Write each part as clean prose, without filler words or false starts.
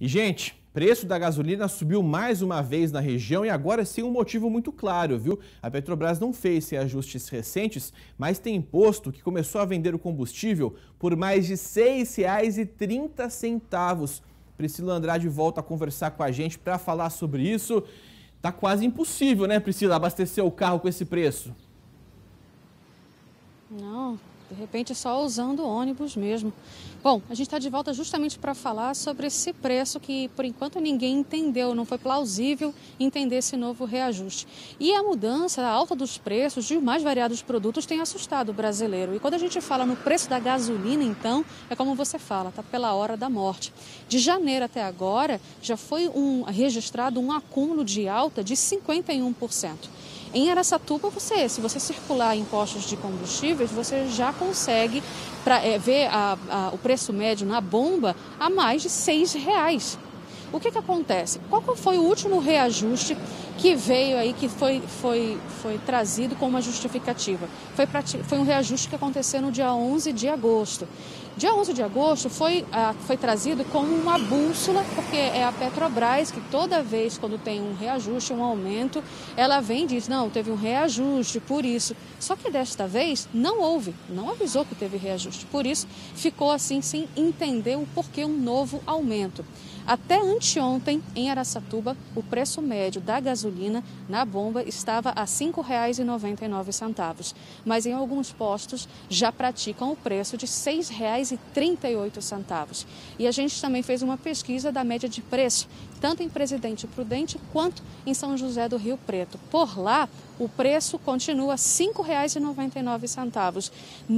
E, gente, preço da gasolina subiu mais uma vez na região e agora sem um motivo muito claro, viu? A Petrobras não fez reajustes recentes, mas tem imposto que começou a vender o combustível por mais de R$ 6,30. Priscila Andrade volta a conversar com a gente para falar sobre isso. Tá quase impossível, né, Priscila, abastecer o carro com esse preço? Não. De repente, só usando ônibus mesmo. Bom, a gente está de volta justamente para falar sobre esse preço que, por enquanto, ninguém entendeu. Não foi plausível entender esse novo reajuste. E a mudança, a alta dos preços de mais variados produtos tem assustado o brasileiro. E quando a gente fala no preço da gasolina, então, é como você fala, está pela hora da morte. De janeiro até agora, já foi registrado um acúmulo de alta de 51%. Em Araçatuba, se você circular em postos de combustíveis, você já consegue ver o preço médio na bomba a mais de R$ 6. O que acontece? Qual foi o último reajuste que veio aí, que foi trazido como uma justificativa? Foi um reajuste que aconteceu no dia 11 de agosto. Dia 11 de agosto foi trazido como uma bússola, porque é a Petrobras que toda vez quando tem um reajuste, um aumento, ela vem e diz, não, teve um reajuste, por isso. Só que desta vez não houve, não avisou que teve reajuste. Por isso, ficou assim sem entender o porquê um novo aumento. Até anteontem, em Araçatuba, o preço médio da gasolina na bomba estava a R$ 5,99, mas em alguns postos já praticam o preço de R$ 6,38. E a gente também fez uma pesquisa da média de preço, tanto em Presidente Prudente quanto em São José do Rio Preto. Por lá, o preço continua R$ 5,99.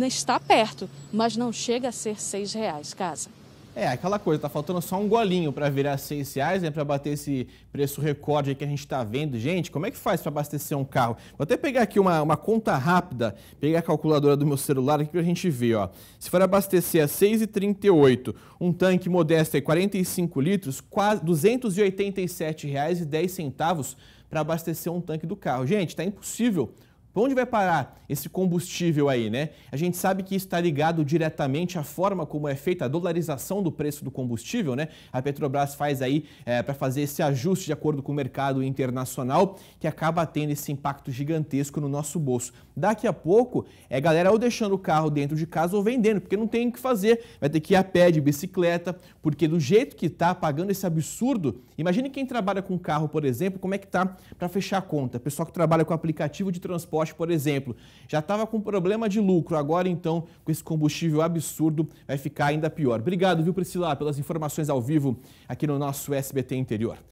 Está perto, mas não chega a ser R$ 6,00, Casa. É, aquela coisa, tá faltando só um golinho para virar R$ 6, né, para bater esse preço recorde aí que a gente tá vendo. Gente, como é que faz para abastecer um carro? Vou até pegar aqui uma conta rápida, pegar a calculadora do meu celular aqui pra gente ver, ó. Se for abastecer a R$ 6,38, um tanque modesto aí, 45 litros, quase R$ 287,10 para abastecer um tanque do carro. Gente, tá impossível. Para onde vai parar esse combustível aí, né? A gente sabe que isso está ligado diretamente à forma como é feita a dolarização do preço do combustível, né? A Petrobras faz aí para fazer esse ajuste de acordo com o mercado internacional, que acaba tendo esse impacto gigantesco no nosso bolso. Daqui a pouco, é galera ou deixando o carro dentro de casa ou vendendo, porque não tem o que fazer. Vai ter que ir a pé, de bicicleta, porque do jeito que tá, pagando esse absurdo, imagine quem trabalha com carro, por exemplo, como é que tá para fechar a conta. Pessoal que trabalha com aplicativo de transporte, por exemplo, já estava com problema de lucro, agora então, com esse combustível absurdo, vai ficar ainda pior. Obrigado, viu, Priscila, pelas informações ao vivo aqui no nosso SBT Interior.